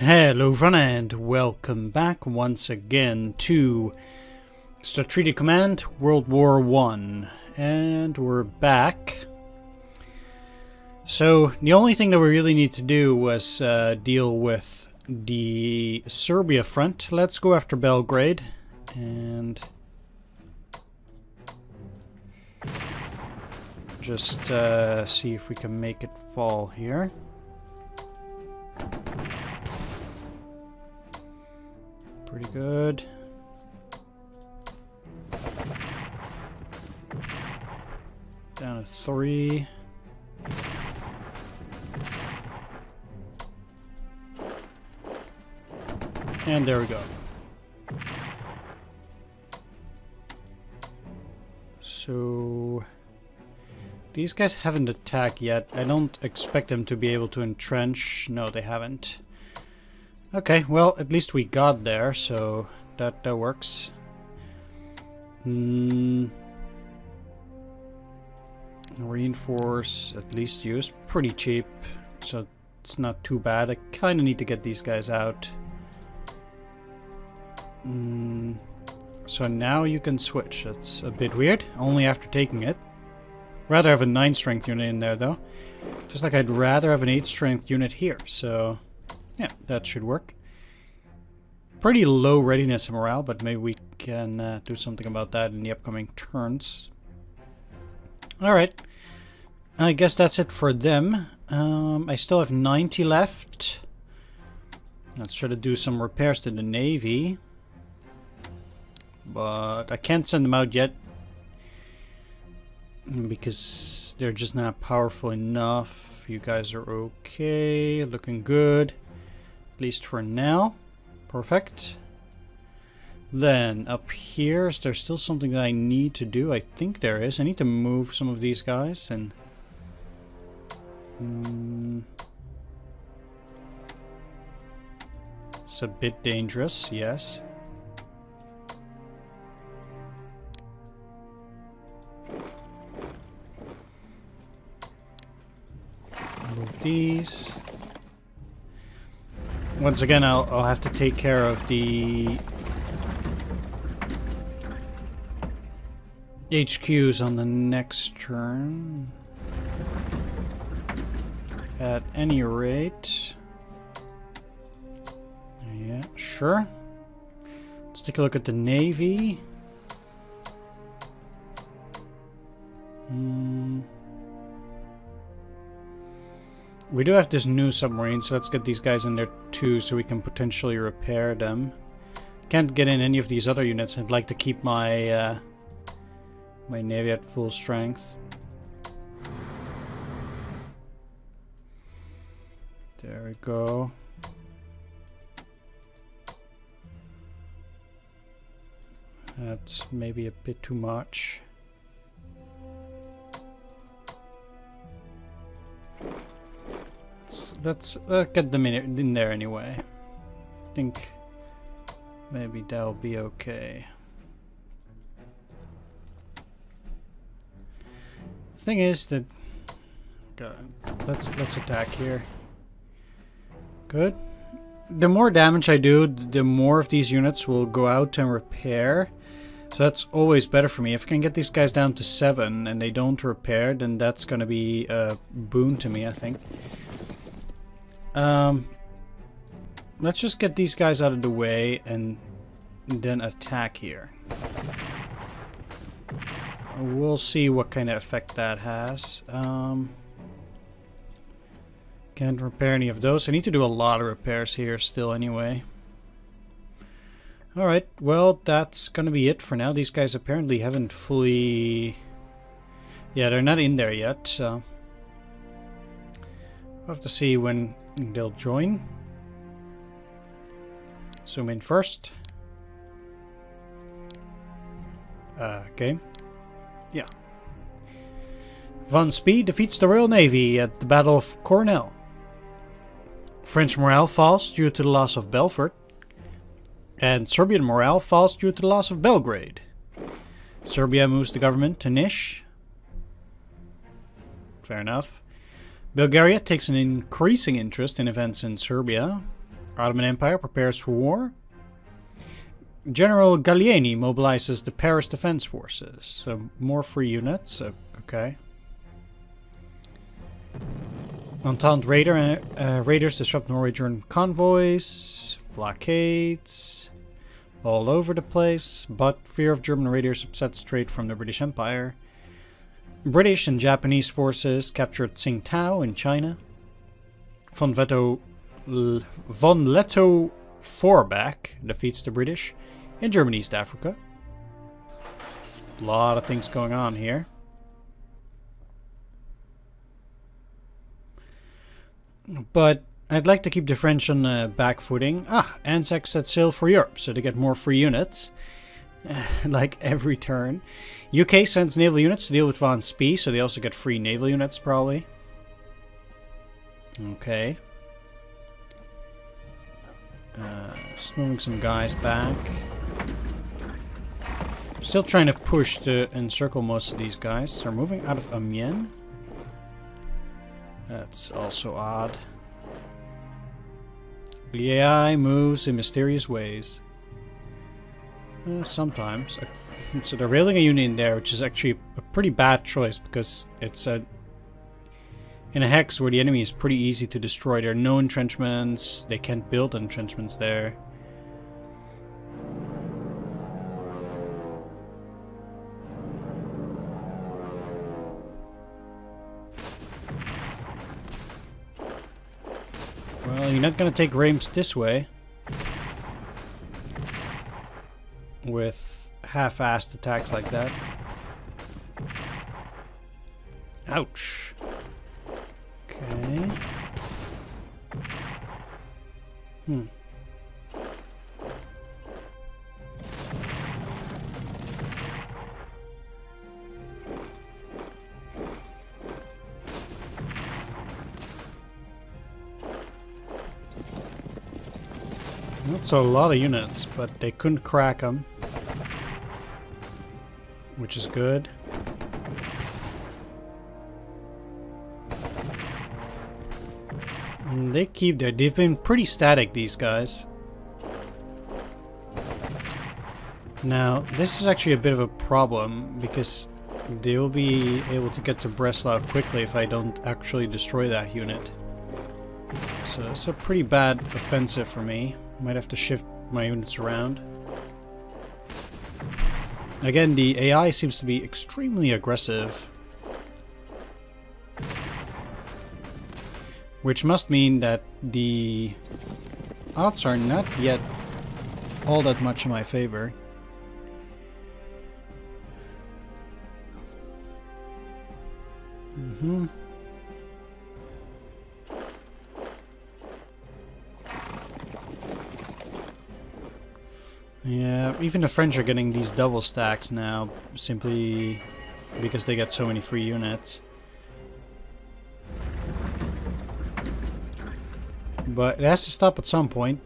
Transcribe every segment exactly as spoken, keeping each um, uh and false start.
Hello everyone, and welcome back once again to Strategic Command World War One, and we're back. So the only thing that we really need to do was uh, deal with the Serbia front. Let's go after Belgrade, and just uh, see if we can make it fall here. Pretty good. Down to three. And there we go. So these guys haven't attacked yet. I don't expect them to be able to entrench. No, they haven't. Okay, well, at least we got there, so that, that works. Mm. Reinforce, at least use. Pretty cheap, so it's not too bad. I kind of need to get these guys out. Mm. So now you can switch. That's a bit weird, only after taking it. Rather have a nine strength unit in there, though. Just like I'd rather have an eight strength unit here, so... yeah, that should work. Pretty low readiness and morale, but maybe we can uh, do something about that in the upcoming turns. Alright. I guess that's it for them. Um, I still have ninety left. Let's try to do some repairs to the Navy. But I can't send them out yet, because they're just not powerful enough. You guys are okay. Looking good. At least for now. Perfect. Then up here, is there still something that I need to do? I think there is. I need to move some of these guys and um, it's a bit dangerous, yes. Move these. Once again, I'll, I'll have to take care of the H Qs on the next turn. At any rate. Yeah, sure. Let's take a look at the Navy. Hmm. We do have this new submarine, so let's get these guys in there too, so we can potentially repair them. Can't get in any of these other units. I'd like to keep my uh, my navy at full strength. There we go. That's maybe a bit too much. Let's uh, get them in, in there anyway. I think maybe that'll be okay. Thing is that God, let's let's attack here. Good. The more damage I do, the more of these units will go out and repair. So that's always better for me. If I can get these guys down to seven and they don't repair, then that's going to be a boon to me, I think. Um, let's just get these guys out of the way and then attack here. We'll see what kind of effect that has. Um, can't repair any of those. I need to do a lot of repairs here still anyway. Alright, well, that's gonna be it for now. These guys apparently haven't fully... yeah, they're not in there yet, so... we'll have to see when they'll join. Zoom in first. Uh, okay. Yeah. Von Spee defeats the Royal Navy at the Battle of Coronel. French morale falls due to the loss of Belfort. And Serbian morale falls due to the loss of Belgrade. Serbia moves the government to Nish. Fair enough. Bulgaria takes an increasing interest in events in Serbia. Ottoman Empire prepares for war. General Gallieni mobilizes the Paris Defense Forces. So more free units. So, okay. Entente raider, uh, raiders disrupt Norwegian convoys. Blockades. All over the place. But fear of German raiders upsets trade from the British Empire. British and Japanese forces captured Tsingtao in China. Von Lettow-Vorbeck defeats the British in German East Africa. A lot of things going on here. But I'd like to keep the French on uh, back footing. Ah, ANZAC set sail for Europe, so they get more free units. Like every turn. U K sends naval units to deal with Von Spee, so they also get free naval units, probably. Okay. Uh, just moving some guys back. Still trying to push to encircle most of these guys. They're moving out of Amiens. That's also odd. The A I moves in mysterious ways. Uh, sometimes. So they're railing a union there, which is actually a pretty bad choice because it's a in a hex where the enemy is pretty easy to destroy. There are no entrenchments. They can't build entrenchments there. Well, you're not going to take Reims this way. With half-assed attacks like that. Ouch. Okay. Hmm. That's a lot of units, but they couldn't crack them, which is good. And they keep their... They've been pretty static, these guys. Now, this is actually a bit of a problem, because they will be able to get to Breslau quickly if I don't actually destroy that unit. So it's a pretty bad offensive for me. Might have to shift my units around. Again, the A I seems to be extremely aggressive. Which must mean that the odds are not yet all that much in my favor. Mm-hmm. Yeah, even the French are getting these double stacks now, simply because they get so many free units. But it has to stop at some point.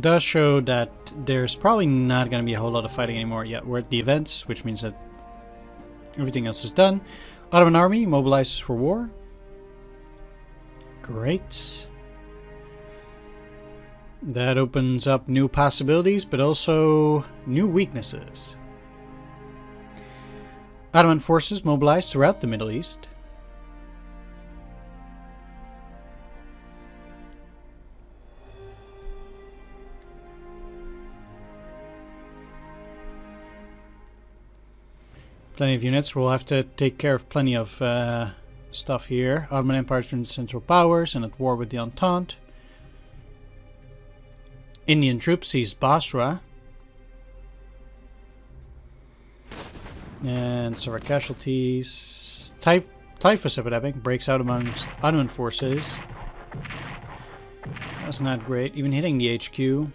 Does show that there's probably not going to be a whole lot of fighting anymore yet. We're at the events, which means that everything else is done. Ottoman army mobilizes for war. Great. That opens up new possibilities, but also new weaknesses. Ottoman forces mobilize throughout the Middle East. Plenty of units. We'll have to take care of plenty of uh, stuff here. Ottoman Empire is joined the Central Powers and at war with the Entente. Indian troops seize Basra. And several casualties. Ty typhus epidemic breaks out amongst Ottoman forces. That's not great. Even hitting the H Q.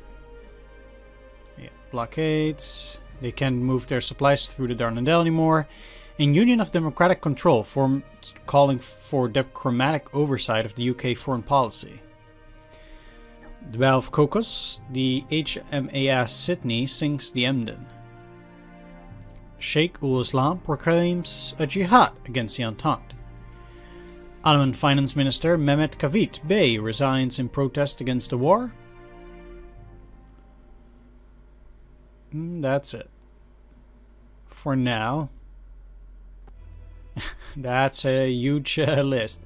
Yeah. Blockades. They can't move their supplies through the Dardanelles anymore. And Union of Democratic Control formed, calling for diplomatic oversight of the U K foreign policy. The Battle of Cocos, the H M A S Sydney sinks the Emden. Sheikh Ul Islam proclaims a jihad against the Entente. Ottoman Finance Minister Mehmet Kavit Bey resigns in protest against the war. Mm, that's it. For now. That's a huge uh, list.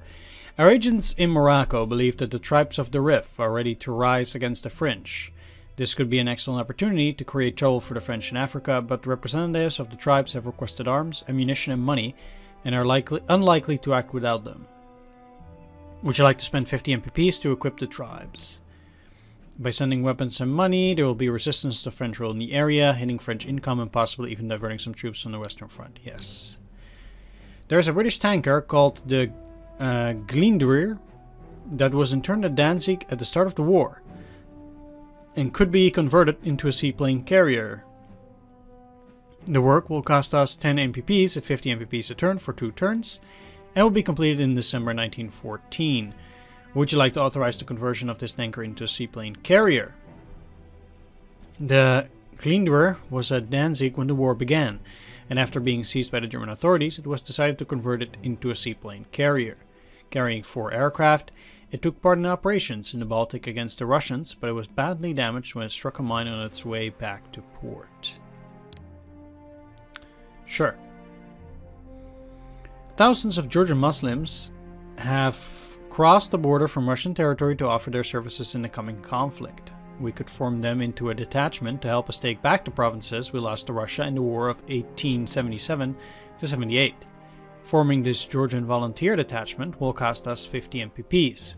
Our agents in Morocco believe that the tribes of the Rif are ready to rise against the French. This could be an excellent opportunity to create trouble for the French in Africa, but representatives of the tribes have requested arms, ammunition and money, and are likely, unlikely to act without them. Would you like to spend fifty M P Ps to equip the tribes? By sending weapons and money, there will be resistance to French rule in the area, hitting French income and possibly even diverting some troops on the Western Front. Yes. There's a British tanker called the uh, Glendower that was interned at Danzig at the start of the war and could be converted into a seaplane carrier. The work will cost us ten M P Ps at fifty M P Ps a turn for two turns and will be completed in December nineteen fourteen. Would you like to authorize the conversion of this tanker into a seaplane carrier? The Glendower was at Danzig when the war began, and after being seized by the German authorities, it was decided to convert it into a seaplane carrier. Carrying four aircraft, it took part in operations in the Baltic against the Russians, but it was badly damaged when it struck a mine on its way back to port. Sure. Thousands of Georgian Muslims have crossed the border from Russian territory to offer their services in the coming conflict. We could form them into a detachment to help us take back the provinces we lost to Russia in the War of eighteen seventy-seven to seventy-eight. Forming this Georgian volunteer detachment will cost us fifty M P Ps.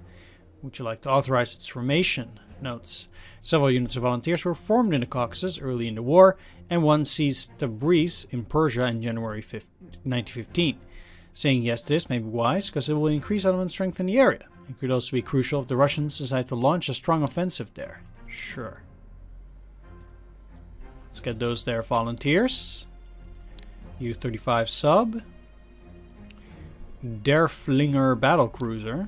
Would you like to authorize its formation? Notes. Several units of volunteers were formed in the Caucasus early in the war, and one seized Tabriz in Persia in January nineteen fifteen. Saying yes to this may be wise, because it will increase Ottoman strength in the area. It could also be crucial if the Russians decide to launch a strong offensive there. Sure. Let's get those there volunteers. U thirty-five sub. Derflinger battlecruiser.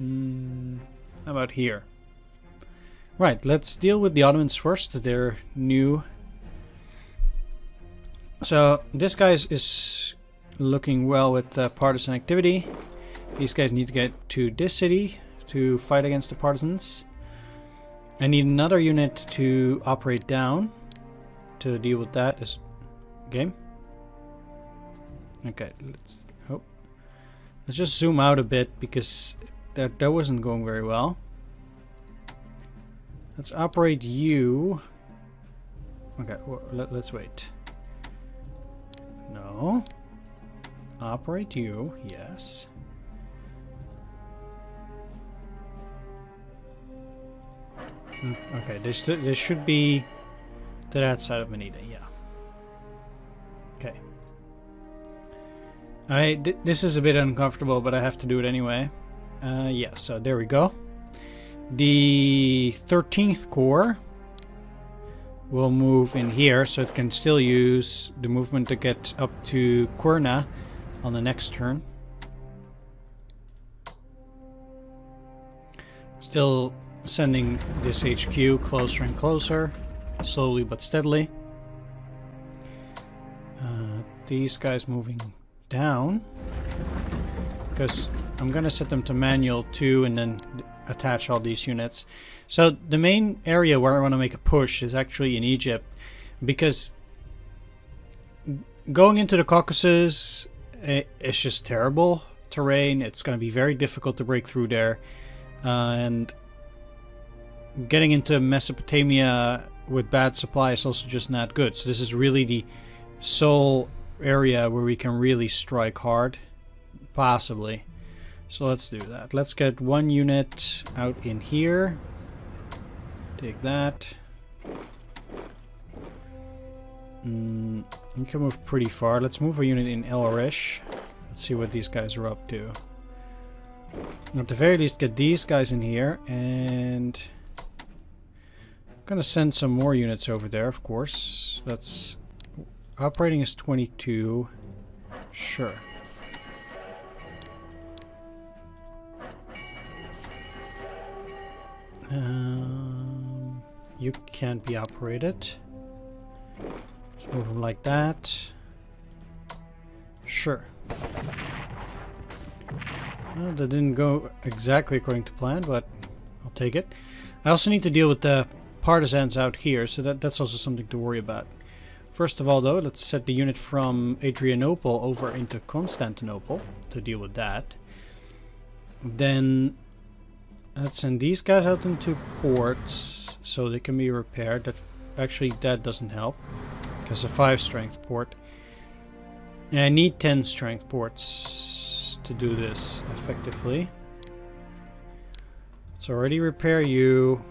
Mm, how about here? Right, let's deal with the Ottomans first. They're new. So this guy is looking well with uh, partisan activity. These guys need to get to this city to fight against the partisans. I need another unit to operate down to deal with that. Is game? Okay, let's hope. Oh. Let's just zoom out a bit because that that wasn't going very well. Let's operate you. Okay, well, let, let's wait. No. Operate you. Yes. Okay, this, this should be to that side of Manita, yeah. Okay. I, th this is a bit uncomfortable, but I have to do it anyway. Uh, yeah, so there we go. The thirteenth Corps will move in here, so it can still use the movement to get up to Kurna on the next turn. Still sending this H Q closer and closer, slowly but steadily. Uh, these guys moving down, because I'm gonna set them to manual too and then attach all these units. So the main area where I want to make a push is actually in Egypt, because going into the Caucasus, it's just terrible terrain. It's gonna be very difficult to break through there, uh, and getting into Mesopotamia with bad supply is also just not good. So this is really the sole area where we can really strike hard, possibly. So let's do that. Let's get one unit out in here. Take that. Mm, we can move pretty far. Let's move a unit in El Arish. Let's see what these guys are up to. At the very least, get these guys in here and Gonna send some more units over there, of course. That's operating is twenty-two. Sure. Um, you can't be operated. Let's move them like that. Sure. Well, that didn't go exactly according to plan, but I'll take it. I also need to deal with the partisans out here, so that, that's also something to worry about. First of all, though, let's set the unit from Adrianople over into Constantinople to deal with that. Then let's send these guys out into ports so they can be repaired. That actually, that doesn't help because a five strength port. And I need ten strength ports to do this effectively. Let's already repair you,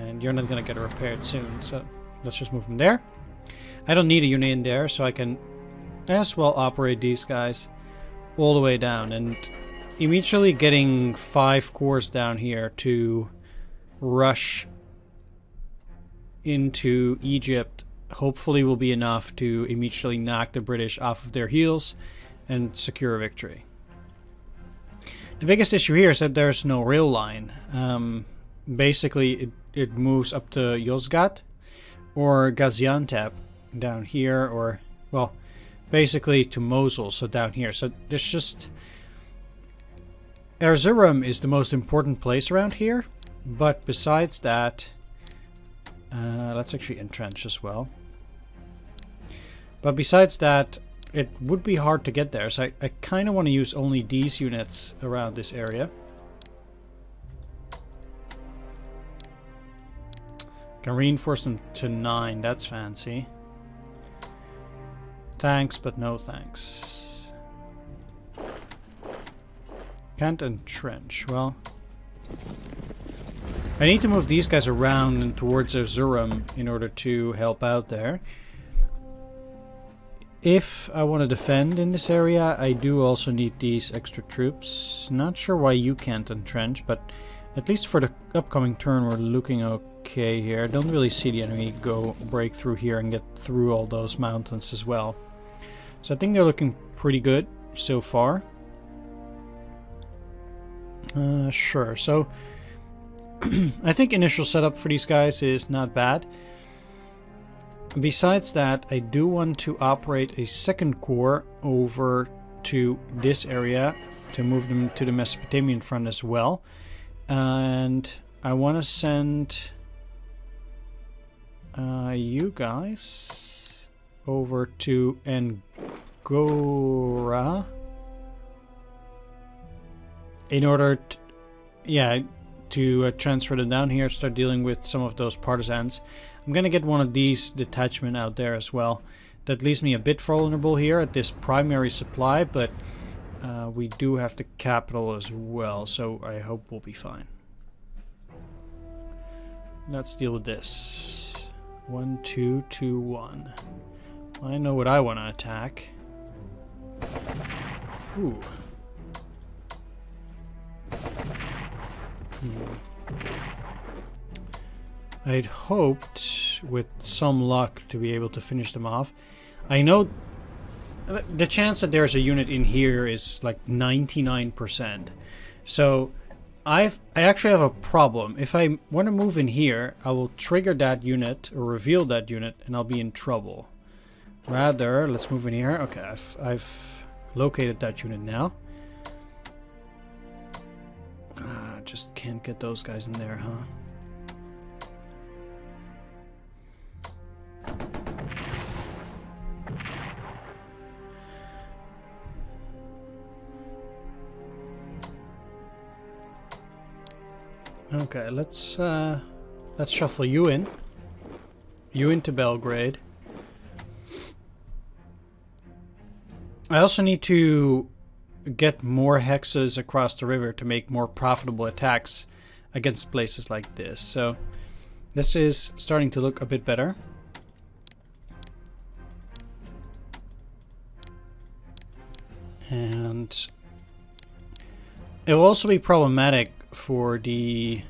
and you're not going to get repaired soon, so let's just move from there. I don't need a unit in there, so I can as well operate these guys all the way down, and immediately getting five cores down here to rush into Egypt hopefully will be enough to immediately knock the British off of their heels and secure a victory. The biggest issue here is that there's no rail line. Um, basically, it, it moves up to Yozgat or Gaziantep down here, or, well, basically to Mosul, so down here. So there's just... Erzurum is the most important place around here, but besides that... Uh, let's actually entrench as well. But besides that, it would be hard to get there, so I, I kind of want to use only these units around this area. Can reinforce them to nine, that's fancy. Thanks, but no thanks. Can't entrench, well... I need to move these guys around and towards Erzurum in order to help out there. If I want to defend in this area, I do also need these extra troops. Not sure why you can't entrench, but at least for the upcoming turn we're looking okay here. Don't really see the enemy go break through here and get through all those mountains as well. So I think they're looking pretty good so far. Uh, sure, so I think initial setup for these guys is not bad. Besides that, I do want to operate a second corps over to this area to move them to the Mesopotamian front as well. And I want to send uh, you guys over to Angora in order to, yeah, to uh, transfer them down here, start dealing with some of those partisans. I'm gonna get one of these detachment out there as well. That leaves me a bit vulnerable here at this primary supply, but uh, we do have the capital as well, so I hope we'll be fine. Let's deal with this. One, two, two, one. I know what I want to attack. Ooh. Hmm. I'd hoped, with some luck, to be able to finish them off. I know the chance that there's a unit in here is like ninety-nine percent. So I've, I actually have a problem. If I want to move in here, I will trigger that unit, or reveal that unit, and I'll be in trouble. Rather, let's move in here. Okay, I've, I've located that unit now. Ah, just can't get those guys in there, huh? Okay, let's uh, let's shuffle you in, you into Belgrade. I also need to get more hexes across the river to make more profitable attacks against places like this. So this is starting to look a bit better. And it will also be problematic for the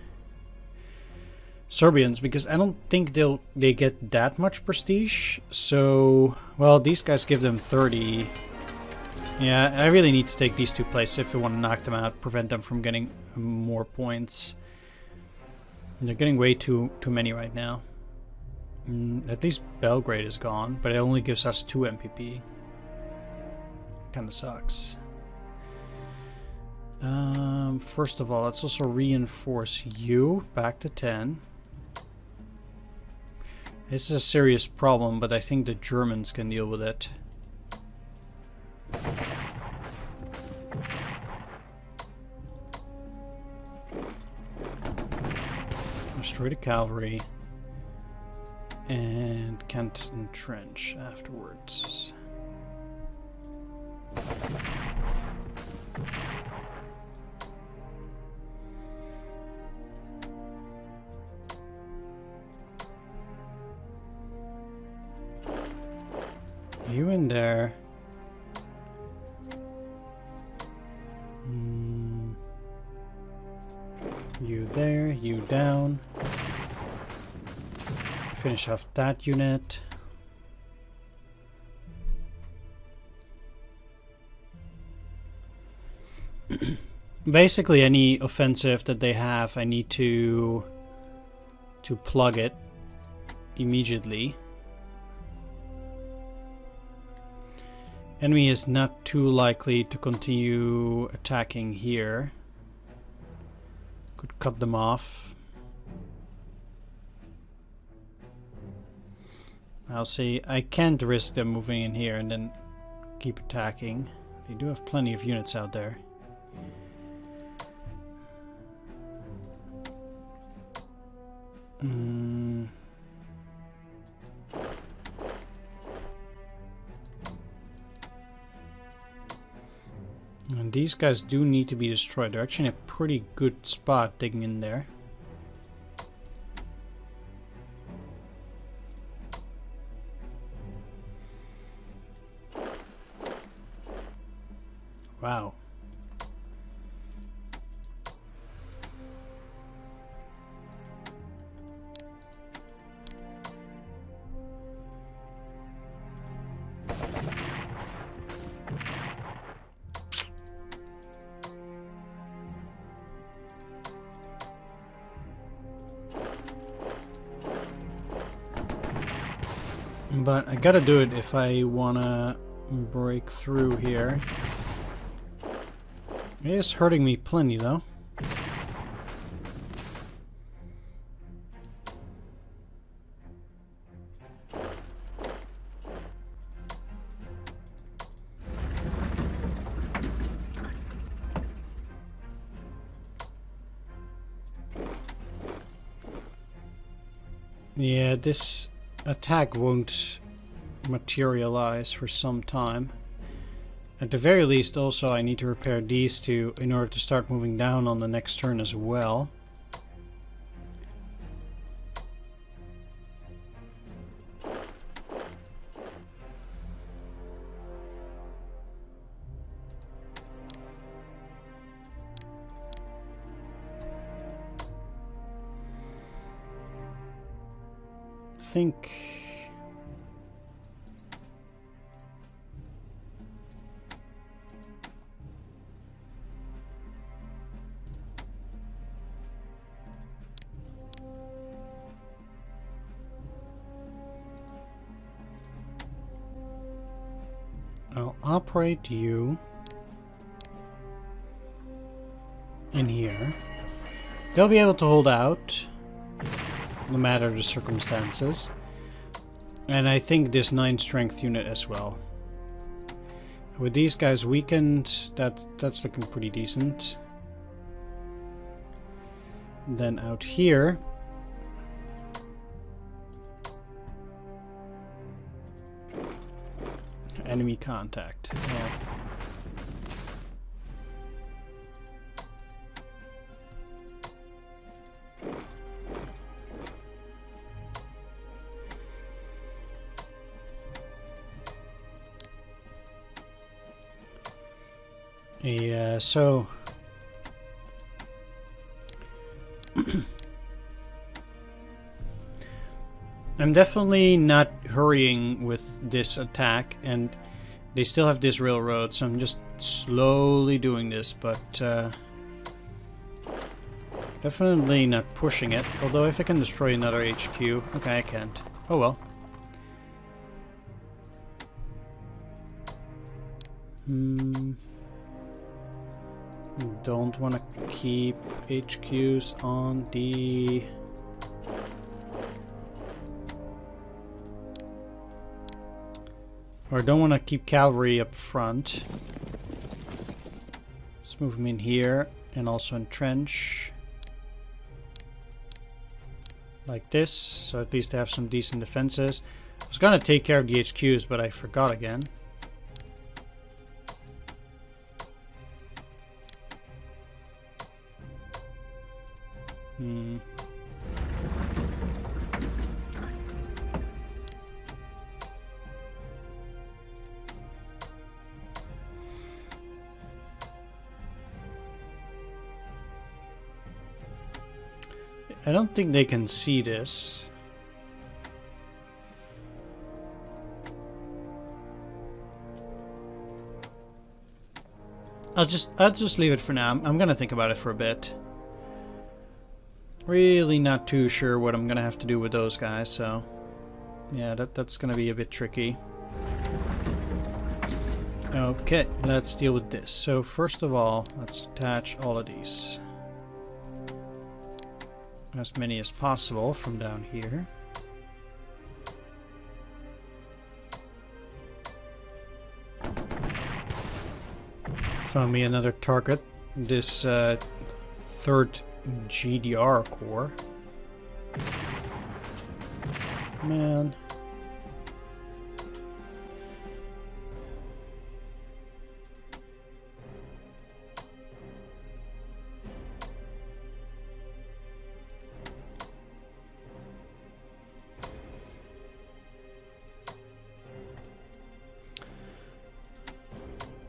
Serbians, because I don't think they'll they get that much prestige. So, well, these guys give them thirty. Yeah, I really need to take these two places if we want to knock them out, prevent them from getting more points. And they're getting way too too many right now. Mm, at least Belgrade is gone, but it only gives us two M P P. Kind of sucks. Um, first of all, let's also reinforce you back to ten. This is a serious problem, but I think the Germans can deal with it. Destroy the cavalry and can't entrench afterwards. You in there. Mm. You there, you down. Finish off that unit. Basically any offensive that they have, I need to to plug it immediately. Enemy is not too likely to continue attacking here. Could cut them off. I'll see. I can't risk them moving in here and then keep attacking. They do have plenty of units out there. Mm. And these guys do need to be destroyed. They're actually in a pretty good spot digging in there. Wow. But I gotta do it if I wanna break through here. It is hurting me plenty though. Yeah, this attack won't materialize for some time. At the very least, also, I need to repair these two in order to start moving down on the next turn as well. I think I'll operate you in here. They'll be able to hold out, no matter the circumstances. And I think this nine strength unit as well. With these guys weakened, that that's looking pretty decent. Then out here, enemy contact. Well, yeah, so I'm definitely not hurrying with this attack, and they still have this railroad, so I'm just slowly doing this, but uh, definitely not pushing it. Although if I can destroy another H Q, okay, I can't. Oh well. Hmm. Don't want to keep H Qs on the... Or don't want to keep cavalry up front. Let's move them in here and also entrench. Like this, so at least they have some decent defenses. I was going to take care of the H Qs, but I forgot again. Hmm. I don't think they can see this. I'll just I'll just leave it for now. I'm, I'm gonna think about it for a bit. Really not too sure what I'm gonna have to do with those guys, so yeah, that that's gonna be a bit tricky. Okay, let's deal with this. So first of all, let's attach all of these. As many as possible from down here. Found me another target, this uh, third G D R Corps. Man.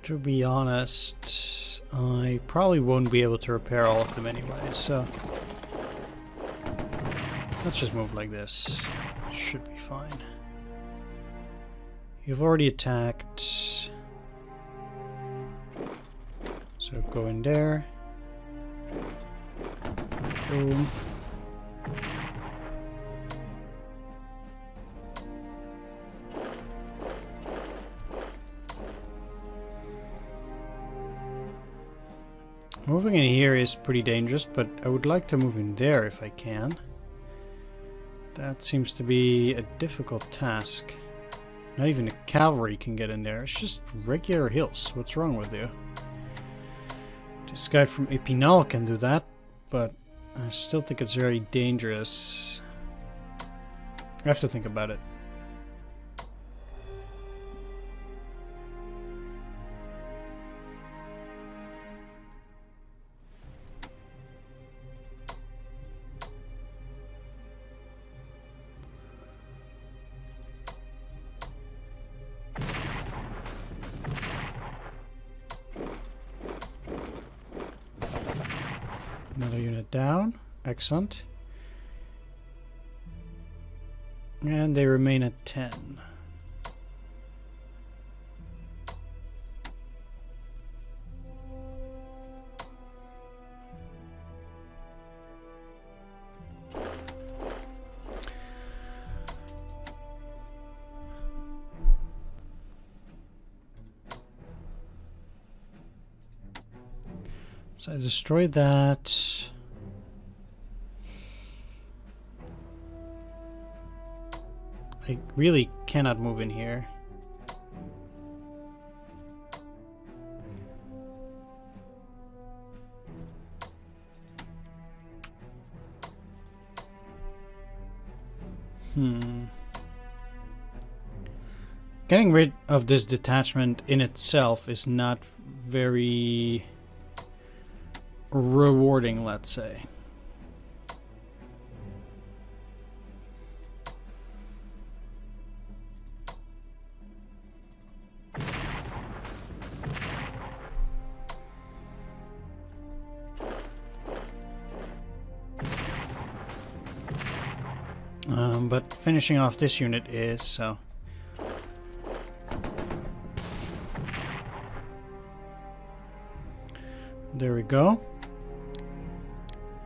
To be honest, I probably won't be able to repair all of them anyway, so let's just move like this. Should be fine. You've already attacked, so go in there. Boom. Moving in here is pretty dangerous, but I would like to move in there if I can. That seems to be a difficult task. Not even the cavalry can get in there. It's just regular hills. What's wrong with you? This guy from Epinal can do that, but I still think it's very dangerous. I have to think about it. Down, excellent, and they remain at ten. So I destroyed that. I really cannot move in here. Hmm. Getting rid of this detachment in itself is not very rewarding, let's say. Um, but finishing off this unit is so. There we go.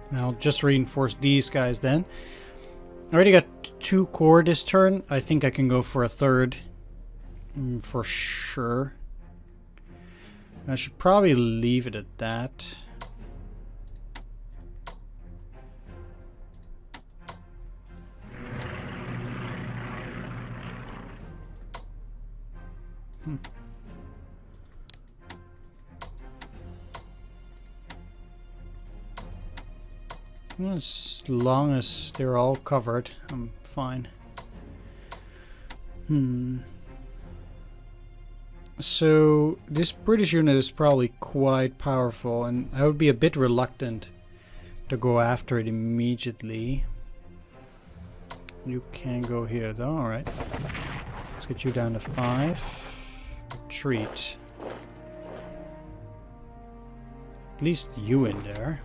Now just reinforce these guys then. I already got two corps this turn. I think I can go for a third mm, for sure. I should probably leave it at that. Hmm. As long as they're all covered, I'm fine. Hmm. So this British unit is probably quite powerful, and I would be a bit reluctant to go after it immediately. You can go here though, alright. Let's get you down to five. Retreat. At least you in there.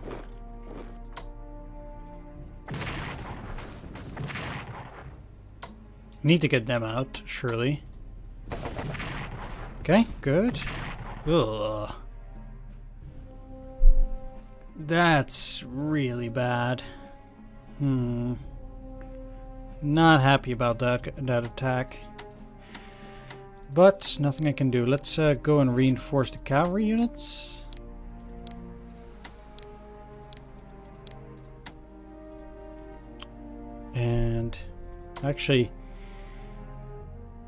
Need to get them out, surely. Okay, good. Ugh. That's really bad. Hmm. Not happy about that that attack. But nothing I can do. Let's uh, go and reinforce the cavalry units. And actually,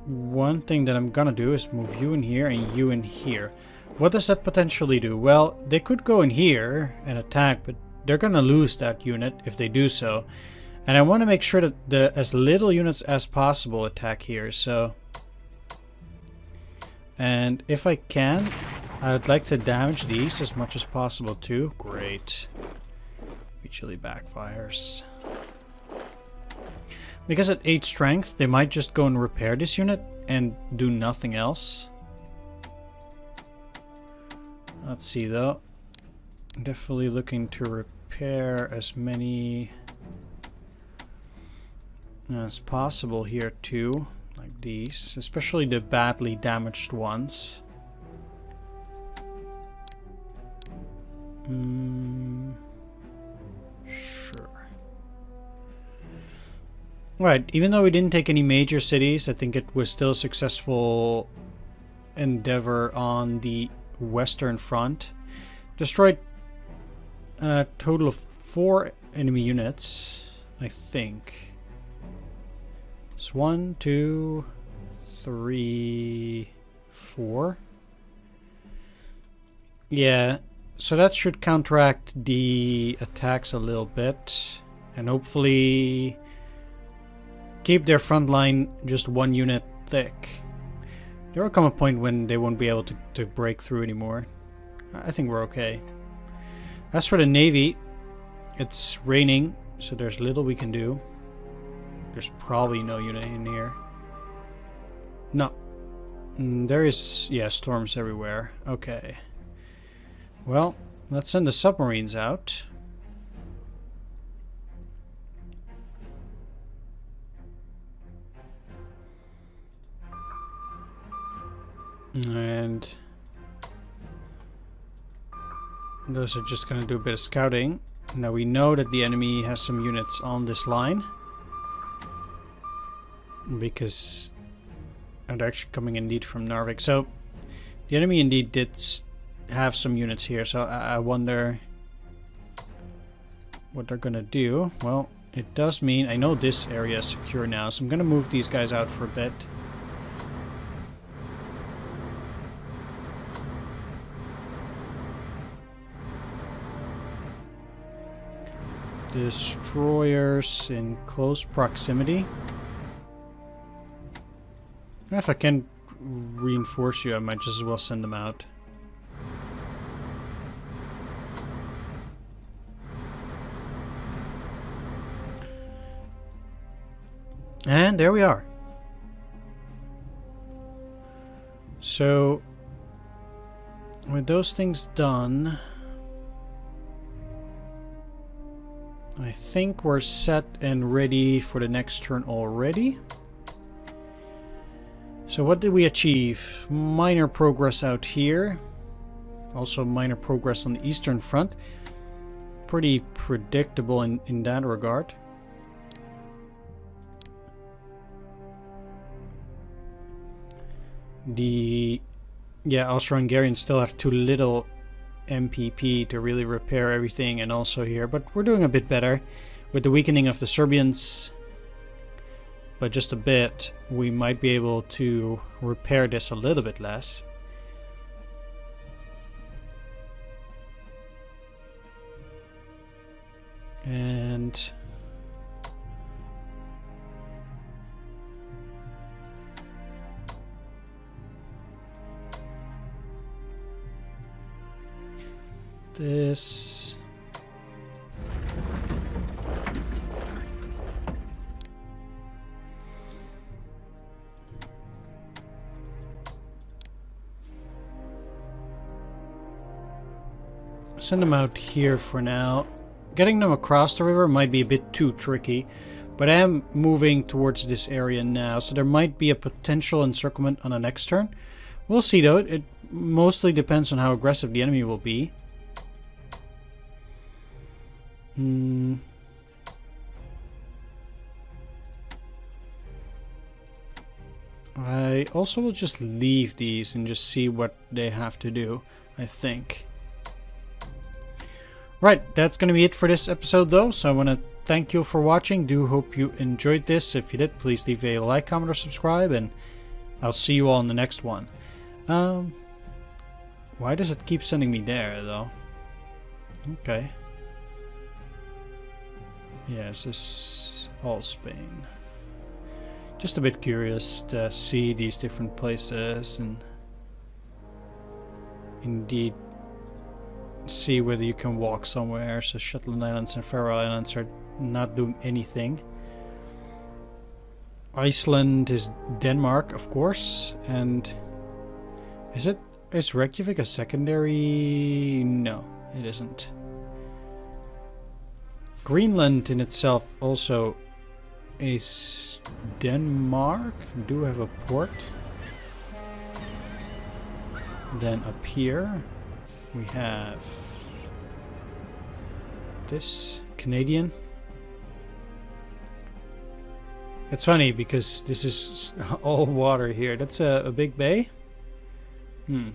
one thing that I'm gonna do is move you in here and you in here. What does that potentially do? Well, they could go in here and attack, but they're gonna lose that unit if they do so. And I want to make sure that the as little units as possible attack here, so. And if I can, I'd like to damage these as much as possible too. Great. Mutually backfires. Because at eight strength, they might just go and repair this unit and do nothing else. Let's see though. Definitely looking to repair as many as possible here too. Like these, especially the badly damaged ones. Mm, sure. Right, even though we didn't take any major cities, I think it was still a successful endeavor on the Western Front. Destroyed a total of four enemy units, I think. It's one, two, three, four. Yeah, so that should counteract the attacks a little bit, and hopefully keep their front line just one unit thick. There will come a point when they won't be able to, to break through anymore. I think we're okay. As for the navy, it's raining, so there's little we can do. There's probably no unit in here. No. Mm, there is, yeah, storms everywhere. Okay. Well, let's send the submarines out. And those are just going to do a bit of scouting. Now we know that the enemy has some units on this line, because they're actually coming indeed from Narvik. So the enemy indeed did have some units here, so I, I wonder what they're going to do. Well, it does mean I know this area is secure now, so I'm going to move these guys out for a bit. Destroyers in close proximity. If I can reinforce you, I might just as well send them out. And there we are. So, with those things done, I think we're set and ready for the next turn already. So what did we achieve? Minor progress out here. Also minor progress on the Eastern Front. Pretty predictable in, in that regard. The yeah, Austro-Hungarians still have too little M P P to really repair everything, and also here, but we're doing a bit better with the weakening of the Serbians. But just a bit, we might be able to repair this a little bit less. And this, send them out here for now. Getting them across the river might be a bit too tricky, but I am moving towards this area now, so there might be a potential encirclement on the next turn. We'll see though, it mostly depends on how aggressive the enemy will be. Hmm. I also will just leave these and just see what they have to do, I think. Right, that's going to be it for this episode though, so I want to thank you for watching. Do hope you enjoyed this. If you did, please leave a like, comment, or subscribe, and I'll see you all in the next one. Um, why does it keep sending me there though? Okay. Yes, this is all Spain. Just a bit curious to see these different places and indeed see whether you can walk somewhere. So Shetland Islands and Faroe Islands are not doing anything. Iceland is Denmark, of course, and is it is Reykjavik a secondary? No, it isn't. Greenland in itself also is Denmark. Do have a port. Then up here we have this Canadian. It's funny because this is all water here. That's a, a big bay. Hmm.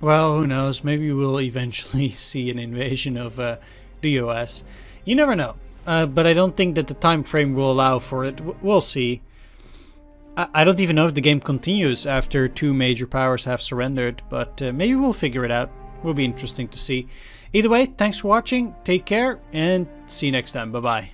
Well, who knows? Maybe we'll eventually see an invasion of uh, the U S. You never know. Uh, but I don't think that the time frame will allow for it. W we'll see. I, I don't even know if the game continues after two major powers have surrendered. But uh, maybe we'll figure it out. Will be interesting to see. Either way, thanks for watching. Take care and see you next time. Bye-bye.